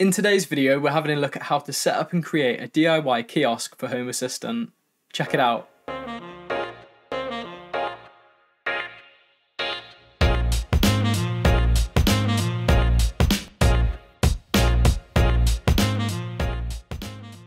In today's video, we're having a look at how to set up and create a DIY kiosk for Home Assistant. Check it out.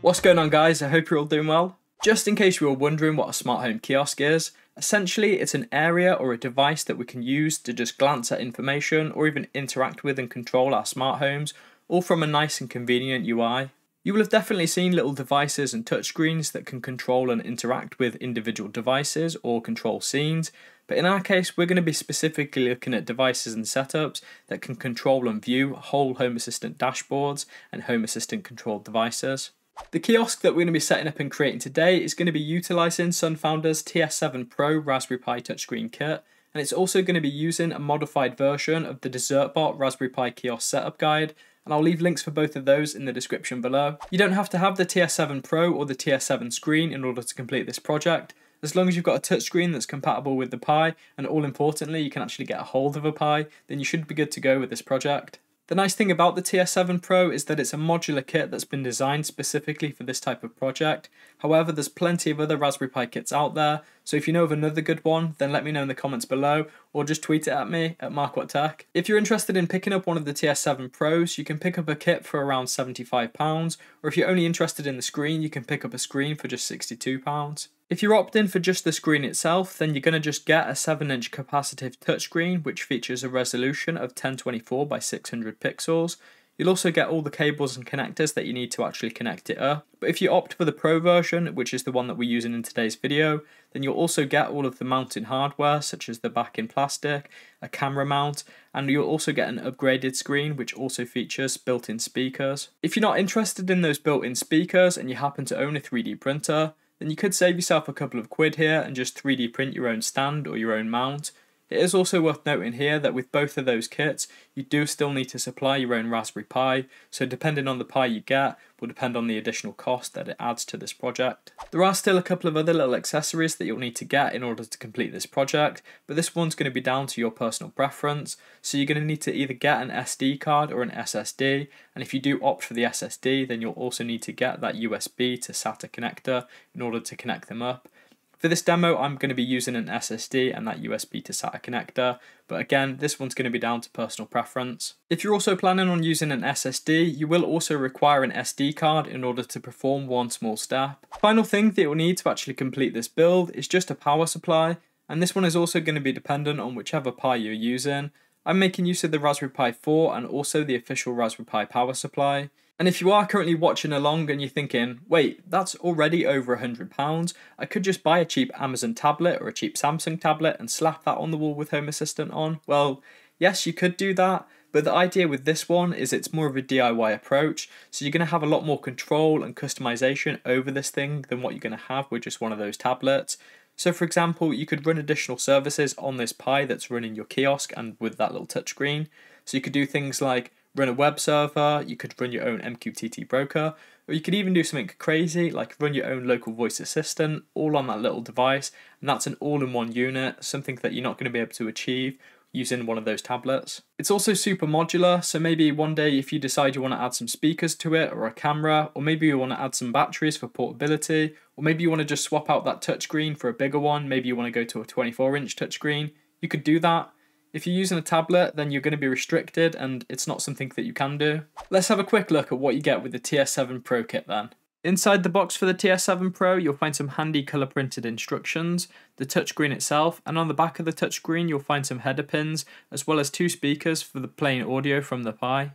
What's going on, guys? I hope you're all doing well. Just in case you were wondering what a smart home kiosk is, essentially it's an area or a device that we can use to just glance at information or even interact with and control our smart homes, all from a nice and convenient UI. You will have definitely seen little devices and touchscreens that can control and interact with individual devices or control scenes, but in our case we're going to be specifically looking at devices and setups that can control and view whole Home Assistant dashboards and Home Assistant controlled devices. The kiosk that we're going to be setting up and creating today is going to be utilising SunFounder's TS7 Pro Raspberry Pi touchscreen kit, and it's also going to be using a modified version of the DessertBot Raspberry Pi kiosk setup guide, and I'll leave links for both of those in the description below. You don't have to have the TS7 Pro or the TS7 screen in order to complete this project, as long as you've got a touchscreen that's compatible with the Pi, and all importantly you can actually get a hold of a Pi, then you should be good to go with this project. The nice thing about the TS7 Pro is that it's a modular kit that's been designed specifically for this type of project. However, there's plenty of other Raspberry Pi kits out there, so if you know of another good one, then let me know in the comments below, or just tweet it at me, at MarkWattTech. If you're interested in picking up one of the TS7 Pros, you can pick up a kit for around £75, or if you're only interested in the screen, you can pick up a screen for just £62. If you're opting for just the screen itself, then you're going to just get a 7-inch capacitive touchscreen which features a resolution of 1024 by 600 pixels. You'll also get all the cables and connectors that you need to actually connect it up. But if you opt for the Pro version, which is the one that we're using in today's video, then you'll also get all of the mounting hardware such as the back in plastic, a camera mount, and you'll also get an upgraded screen which also features built-in speakers. If you're not interested in those built-in speakers and you happen to own a 3D printer, then you could save yourself a couple of quid here and just 3D print your own stand or your own mount. It is also worth noting here that with both of those kits, you do still need to supply your own Raspberry Pi, so depending on the Pi you get will depend on the additional cost that it adds to this project. There are still a couple of other little accessories that you'll need to get in order to complete this project, but this one's going to be down to your personal preference, so you're going to need to either get an SD card or an SSD, and if you do opt for the SSD, then you'll also need to get that USB to SATA connector in order to connect them up. For this demo, I'm going to be using an SSD and that USB to SATA connector, but again, this one's going to be down to personal preference. If you're also planning on using an SSD, you will also require an SD card in order to perform one small step. Final thing that you'll need to actually complete this build is just a power supply, and this one is also going to be dependent on whichever Pi you're using. I'm making use of the Raspberry Pi 4 and also the official Raspberry Pi power supply. And if you are currently watching along and you're thinking, wait, that's already over £100, I could just buy a cheap Amazon tablet or a cheap Samsung tablet and slap that on the wall with Home Assistant on. Well, yes, you could do that, but the idea with this one is it's more of a DIY approach, so you're going to have a lot more control and customization over this thing than what you're going to have with just one of those tablets. So for example, you could run additional services on this Pi that's running your kiosk and with that little touchscreen. So you could do things like run a web server, you could run your own MQTT broker, or you could even do something crazy like run your own local voice assistant all on that little device, and that's an all-in-one unit, something that you're not going to be able to achieve using one of those tablets. It's also super modular, so maybe one day if you decide you want to add some speakers to it or a camera, or maybe you want to add some batteries for portability, or maybe you want to just swap out that touchscreen for a bigger one, maybe you want to go to a 24-inch touchscreen, you could do that. If you're using a tablet, then you're going to be restricted and it's not something that you can do. Let's have a quick look at what you get with the TS7 Pro kit then. Inside the box for the TS7 Pro, you'll find some handy colour printed instructions, the touchscreen itself, and on the back of the touchscreen you'll find some header pins, as well as two speakers for the plain audio from the Pi.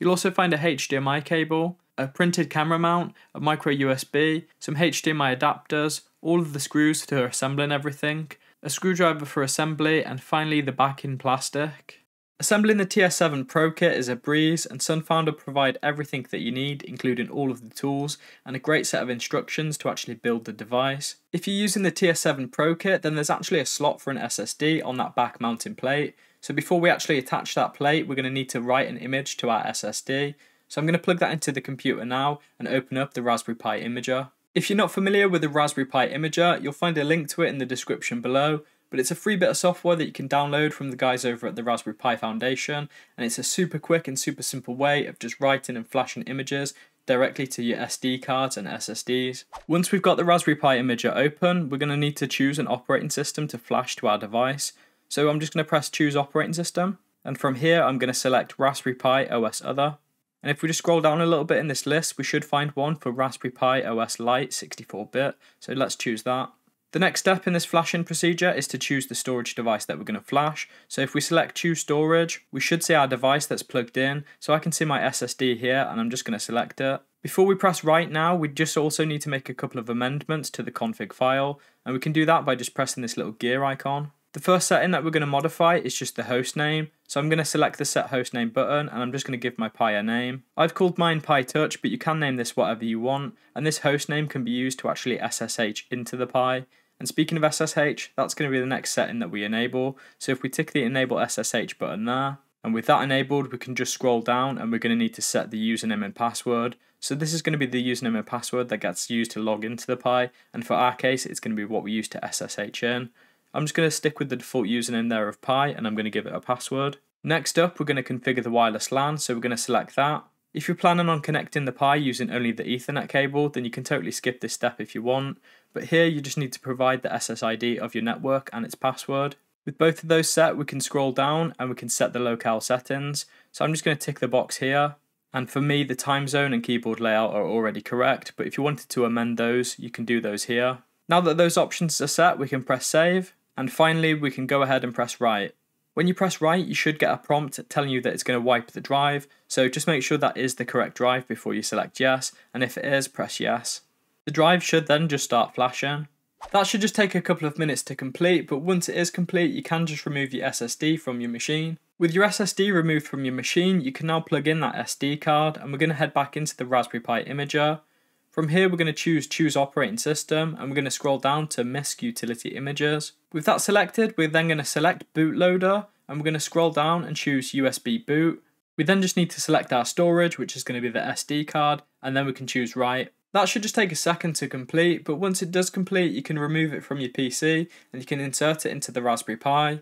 You'll also find a HDMI cable, a printed camera mount, a micro USB, some HDMI adapters, all of the screws for assembling everything, a screwdriver for assembly, and finally the back in plastic. Assembling the TS7 Pro kit is a breeze, and SunFounder provide everything that you need, including all of the tools and a great set of instructions to actually build the device. If you're using the TS7 Pro kit, then there's actually a slot for an SSD on that back mounting plate. So before we actually attach that plate, we're going to need to write an image to our SSD. So I'm going to plug that into the computer now and open up the Raspberry Pi Imager. If you're not familiar with the Raspberry Pi Imager, you'll find a link to it in the description below. but it's a free bit of software that you can download from the guys over at the Raspberry Pi Foundation, and it's a super quick and super simple way of just writing and flashing images directly to your SD cards and SSDs. Once we've got the Raspberry Pi Imager open, we're going to need to choose an operating system to flash to our device. So I'm just going to press choose operating system, and from here I'm going to select Raspberry Pi OS Other. And if we just scroll down a little bit in this list, we should find one for Raspberry Pi OS Lite 64-bit, so let's choose that. The next step in this flashing procedure is to choose the storage device that we're going to flash. So if we select choose storage, we should see our device that's plugged in. So I can see my SSD here, and I'm just going to select it. Before we press write now, we just also need to make a couple of amendments to the config file, and we can do that by just pressing this little gear icon. The first setting that we're going to modify is just the host name. So I'm going to select the set host name button, and I'm just going to give my Pi a name. I've called mine Pi Touch, but you can name this whatever you want. And this host name can be used to actually SSH into the Pi. And speaking of SSH, that's going to be the next setting that we enable. So if we tick the enable SSH button there, and with that enabled, we can just scroll down and we're going to need to set the username and password. So this is going to be the username and password that gets used to log into the Pi. And for our case, it's going to be what we use to SSH in. I'm just going to stick with the default username there of Pi, and I'm going to give it a password. Next up, we're going to configure the wireless LAN, so we're going to select that. If you're planning on connecting the Pi using only the Ethernet cable, then you can totally skip this step if you want, but here you just need to provide the SSID of your network and its password. With both of those set, we can scroll down and we can set the locale settings. So I'm just going to tick the box here, and for me the time zone and keyboard layout are already correct, but if you wanted to amend those, you can do those here. Now that those options are set, we can press save. And finally, we can go ahead and press write. When you press write, you should get a prompt telling you that it's going to wipe the drive. So just make sure that is the correct drive before you select yes. And if it is, press yes. The drive should then just start flashing. That should just take a couple of minutes to complete, but once it is complete, you can just remove your SSD from your machine. With your SSD removed from your machine, you can now plug in that SD card, and we're going to head back into the Raspberry Pi Imager. From here, we're going to choose operating system, and we're going to scroll down to MISC utility images. With that selected, we're then going to select bootloader, and we're going to scroll down and choose USB boot. We then just need to select our storage, which is going to be the SD card, and then we can choose write. That should just take a second to complete, but once it does complete, you can remove it from your PC and you can insert it into the Raspberry Pi.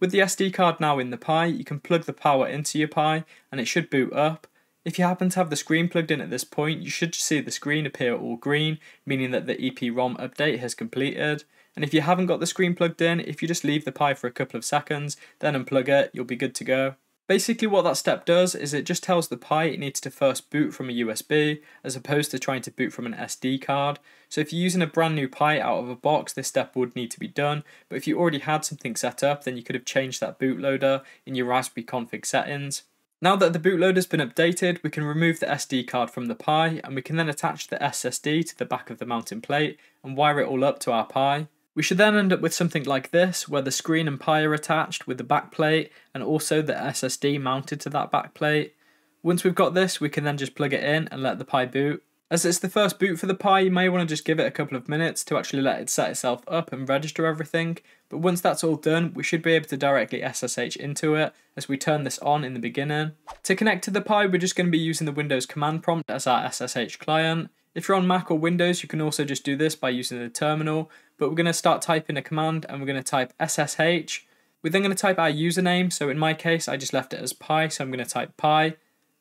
With the SD card now in the Pi, you can plug the power into your Pi and it should boot up. If you happen to have the screen plugged in at this point, you should just see the screen appear all green, meaning that the EPROM update has completed. And if you haven't got the screen plugged in, if you just leave the Pi for a couple of seconds, then unplug it, you'll be good to go. Basically what that step does is it just tells the Pi it needs to first boot from a USB, as opposed to trying to boot from an SD card. So if you're using a brand new Pi out of a box, this step would need to be done, but if you already had something set up, then you could have changed that bootloader in your Raspberry config settings. Now that the bootloader's been updated, we can remove the SD card from the Pi, and we can then attach the SSD to the back of the mounting plate and wire it all up to our Pi. We should then end up with something like this, where the screen and Pi are attached with the back plate and also the SSD mounted to that back plate. Once we've got this, we can then just plug it in and let the Pi boot. As it's the first boot for the Pi, you may want to just give it a couple of minutes to actually let it set itself up and register everything, but once that's all done, we should be able to directly SSH into it as we turn this on in the beginning. To connect to the Pi, we're just going to be using the Windows command prompt as our SSH client. If you're on Mac or Windows, you can also just do this by using the terminal, but we're going to start typing a command, and we're going to type SSH. We're then going to type our username, so in my case, I just left it as Pi, so I'm going to type Pi,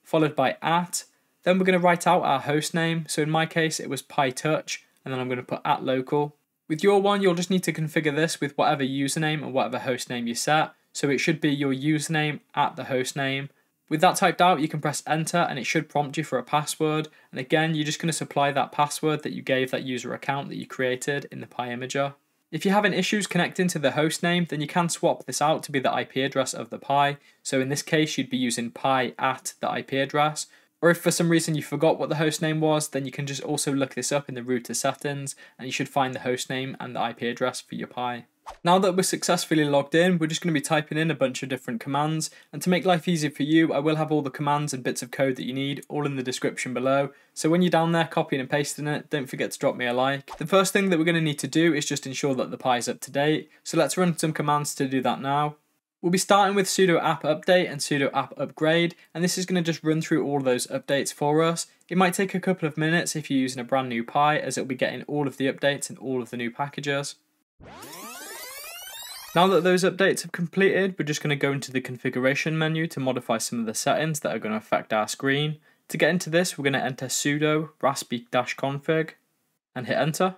followed by @ . Then we're going to write out our host name, so in my case it was Pi Touch, and then I'm going to put @local. With your one, you'll just need to configure this with whatever username and whatever host name you set, so it should be your username @ the host name. With that typed out, you can press enter and it should prompt you for a password, and again you're just going to supply that password that you gave that user account that you created in the Pi Imager. If you're having issues connecting to the host name, then you can swap this out to be the IP address of the Pi, so in this case you'd be using Pi @ the IP address. Or if for some reason you forgot what the hostname was, then you can just also look this up in the router settings, and you should find the hostname and the IP address for your Pi. Now that we're successfully logged in, we're just going to be typing in a bunch of different commands, and to make life easier for you, I will have all the commands and bits of code that you need all in the description below, so when you're down there copying and pasting it, don't forget to drop me a like. The first thing that we're going to need to do is just ensure that the Pi is up to date, so let's run some commands to do that now. We'll be starting with sudo app update and sudo app upgrade, and this is going to just run through all those updates for us. It might take a couple of minutes if you're using a brand new Pi, as it'll be getting all of the updates and all of the new packages. Now that those updates have completed, we're just going to go into the configuration menu to modify some of the settings that are going to affect our screen. To get into this, we're going to enter sudo raspi-config and hit enter.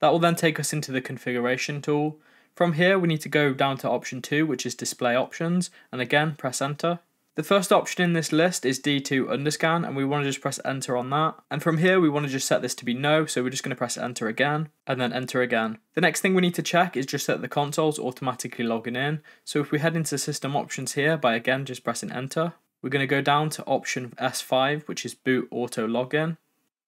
That will then take us into the configuration tool. From here, we need to go down to option 2, which is display options, and again, press enter. The first option in this list is D2 underscan, and we want to just press enter on that. And from here, we want to just set this to be no, so we're just going to press enter again, and then enter again. The next thing we need to check is just that the console's automatically logging in. So if we head into system options here by again just pressing enter, we're going to go down to option S5, which is boot auto login.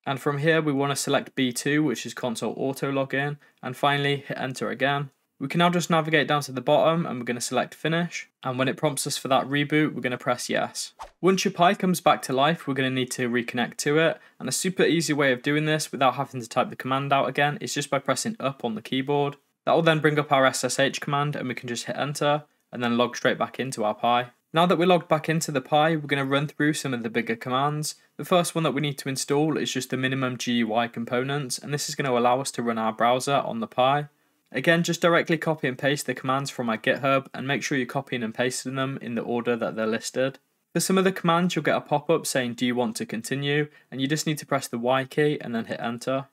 And from here, we want to select B2, which is console auto login, and finally hit enter again. We can now just navigate down to the bottom and we're going to select finish, and when it prompts us for that reboot, we're going to press yes. Once your Pi comes back to life, we're going to need to reconnect to it, and a super easy way of doing this without having to type the command out again is just by pressing up on the keyboard. That will then bring up our SSH command and we can just hit enter and then log straight back into our Pi. Now that we're logged back into the Pi, we're going to run through some of the bigger commands. The first one that we need to install is just the minimum GUI components, and this is going to allow us to run our browser on the Pi. Again, just directly copy and paste the commands from my GitHub and make sure you're copying and pasting them in the order that they're listed. For some of the commands, you'll get a pop-up saying, do you want to continue? And you just need to press the Y key and then hit enter.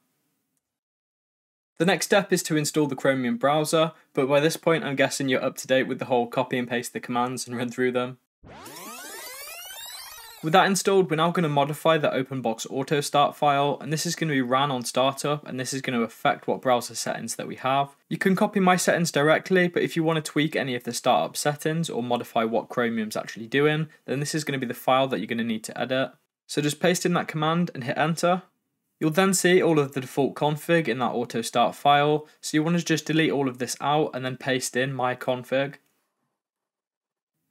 The next step is to install the Chromium browser, but by this point, I'm guessing you're up to date with the whole copy and paste the commands and run through them. With that installed, we're now going to modify the openbox auto start file, and this is going to be ran on startup, and this is going to affect what browser settings that we have. You can copy my settings directly, but if you want to tweak any of the startup settings or modify what Chromium's actually doing, then this is going to be the file that you're going to need to edit. So just paste in that command and hit enter. You'll then see all of the default config in that auto start file, so you want to just delete all of this out and then paste in my config.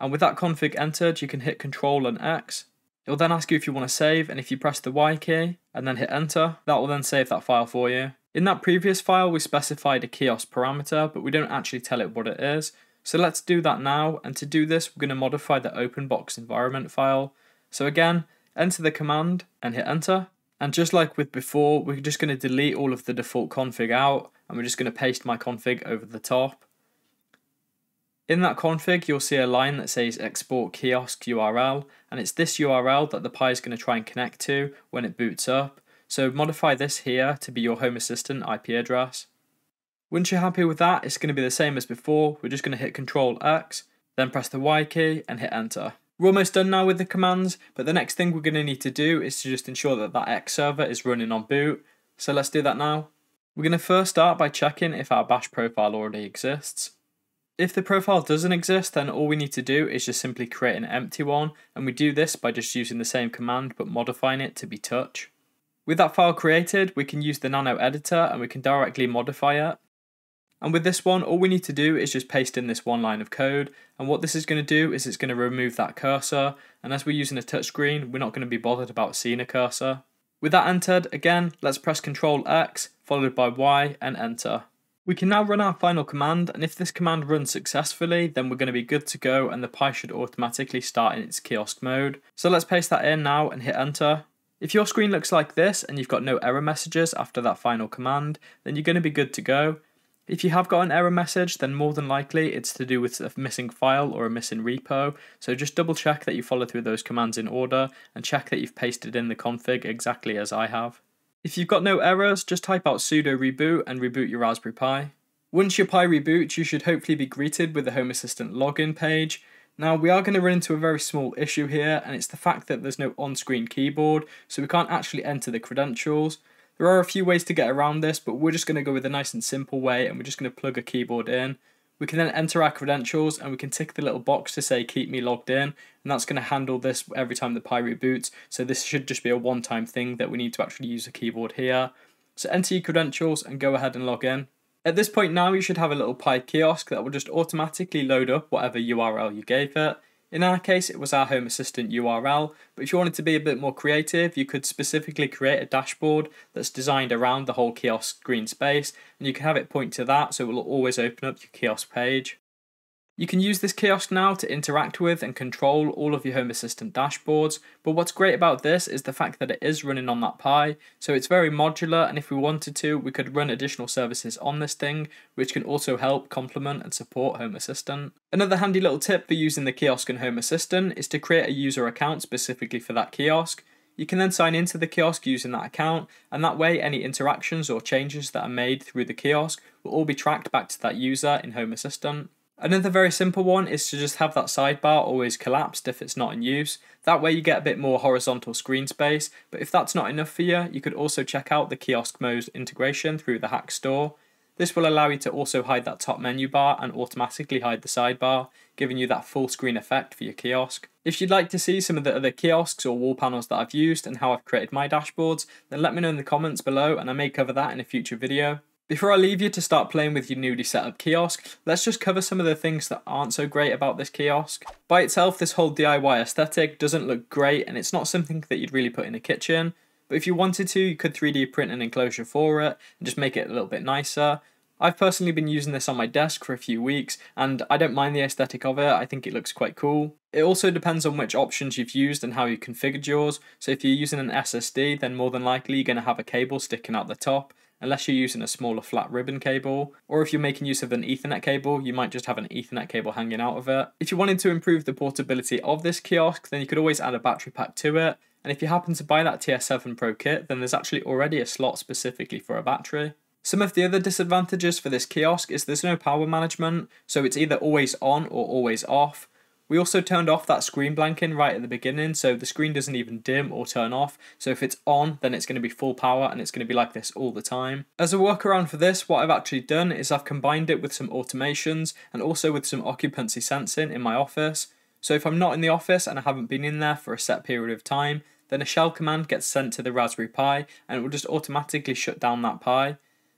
And with that config entered, you can hit Ctrl and X. It'll then ask you if you want to save, and if you press the Y key and then hit enter, that will then save that file for you. In that previous file, we specified a kiosk parameter, but we don't actually tell it what it is. So let's do that now, and to do this, we're going to modify the openbox environment file. So again, enter the command and hit enter. And just like with before, we're just going to delete all of the default config out, and we're just going to paste my config over the top. In that config, you'll see a line that says export kiosk URL, and it's this URL that the Pi is going to try and connect to when it boots up. So modify this here to be your Home Assistant IP address. Once you're happy with that, it's going to be the same as before. We're just going to hit Ctrl X, then press the Y key and hit enter. We're almost done now with the commands, but the next thing we're going to need to do is to just ensure that that X server is running on boot. So let's do that now. We're going to first start by checking if our bash profile already exists. If the profile doesn't exist, then all we need to do is just simply create an empty one, and we do this by just using the same command but modifying it to be touch. With that file created, we can use the nano editor and we can directly modify it. And with this one, all we need to do is just paste in this one line of code. And what this is going to do is it's going to remove that cursor. And as we're using a touchscreen, we're not going to be bothered about seeing a cursor. With that entered, again, let's press Ctrl X, followed by Y, and enter. We can now run our final command, and if this command runs successfully, then we're going to be good to go and the Pi should automatically start in its kiosk mode. So let's paste that in now and hit enter. If your screen looks like this and you've got no error messages after that final command, then you're going to be good to go. If you have got an error message, then more than likely it's to do with a missing file or a missing repo, so just double check that you follow through those commands in order and check that you've pasted in the config exactly as I have. If you've got no errors, just type out sudo reboot and reboot your Raspberry Pi. Once your Pi reboots, you should hopefully be greeted with the Home Assistant login page. Now, we are going to run into a very small issue here, and it's the fact that there's no on-screen keyboard, so we can't actually enter the credentials. There are a few ways to get around this, but we're just going to go with a nice and simple way, and we're just going to plug a keyboard in. We can then enter our credentials, and we can tick the little box to say keep me logged in, and that's going to handle this every time the Pi reboots, so this should just be a one-time thing that we need to actually use a keyboard here. So enter your credentials and go ahead and log in. At this point now, you should have a little Pi kiosk that will just automatically load up whatever URL you gave it. In our case, it was our Home Assistant URL, but if you wanted to be a bit more creative, you could specifically create a dashboard that's designed around the whole kiosk screen space, and you can have it point to that so it will always open up your kiosk page. You can use this kiosk now to interact with and control all of your Home Assistant dashboards, but what's great about this is the fact that it is running on that Pi, so it's very modular, and if we wanted to, we could run additional services on this thing, which can also help complement and support Home Assistant. Another handy little tip for using the kiosk and Home Assistant is to create a user account specifically for that kiosk. You can then sign into the kiosk using that account, and that way any interactions or changes that are made through the kiosk will all be tracked back to that user in Home Assistant. Another very simple one is to just have that sidebar always collapsed if it's not in use. That way you get a bit more horizontal screen space, but if that's not enough for you, you could also check out the kiosk mode integration through the HACS store. This will allow you to also hide that top menu bar and automatically hide the sidebar, giving you that full screen effect for your kiosk. If you'd like to see some of the other kiosks or wall panels that I've used and how I've created my dashboards, then let me know in the comments below and I may cover that in a future video. Before I leave you to start playing with your newly set up kiosk, let's just cover some of the things that aren't so great about this kiosk. By itself, this whole DIY aesthetic doesn't look great and it's not something that you'd really put in a kitchen, but if you wanted to, you could 3D print an enclosure for it and just make it a little bit nicer. I've personally been using this on my desk for a few weeks and I don't mind the aesthetic of it, I think it looks quite cool. It also depends on which options you've used and how you configured yours, so if you're using an SSD then more than likely you're going to have a cable sticking out the top, unless you're using a smaller flat ribbon cable, or if you're making use of an Ethernet cable, you might just have an Ethernet cable hanging out of it. If you wanted to improve the portability of this kiosk, then you could always add a battery pack to it, and if you happen to buy that TS7 Pro kit, then there's actually already a slot specifically for a battery. Some of the other disadvantages for this kiosk is there's no power management, so it's either always on or always off. We also turned off that screen blanking right at the beginning, so the screen doesn't even dim or turn off, so if it's on then it's going to be full power and it's going to be like this all the time. As a workaround for this, what I've actually done is I've combined it with some automations and also with some occupancy sensing in my office. So if I'm not in the office and I haven't been in there for a set period of time, then a shell command gets sent to the Raspberry Pi and it will just automatically shut down that Pi.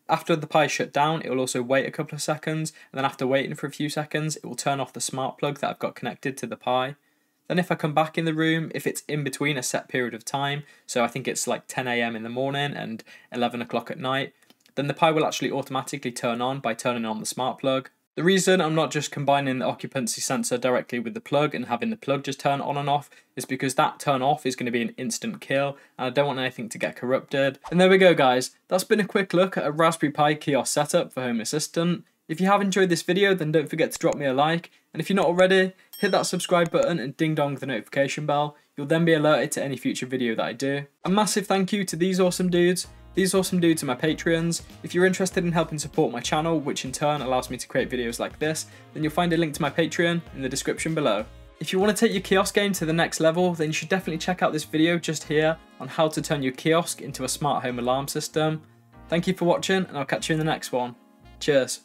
After the Pi shut down, it will also wait a couple of seconds, and then after waiting for a few seconds, it will turn off the smart plug that I've got connected to the Pi. Then if I come back in the room, if it's in between a set period of time, so I think it's like 10 AM in the morning and 11 o'clock at night, then the Pi will actually automatically turn on by turning on the smart plug. The reason I'm not just combining the occupancy sensor directly with the plug and having the plug just turn on and off is because that turn off is going to be an instant kill and I don't want anything to get corrupted. And there we go guys, that's been a quick look at a Raspberry Pi kiosk setup for Home Assistant. If you have enjoyed this video then don't forget to drop me a like, and if you're not already, hit that subscribe button and ding dong the notification bell. You'll then be alerted to any future video that I do. A massive thank you to these awesome dudes. These awesome dudes are my Patreons. If you're interested in helping support my channel, which in turn allows me to create videos like this, then you'll find a link to my Patreon in the description below. If you want to take your kiosk game to the next level, then you should definitely check out this video just here on how to turn your kiosk into a smart home alarm system. Thank you for watching and I'll catch you in the next one. Cheers.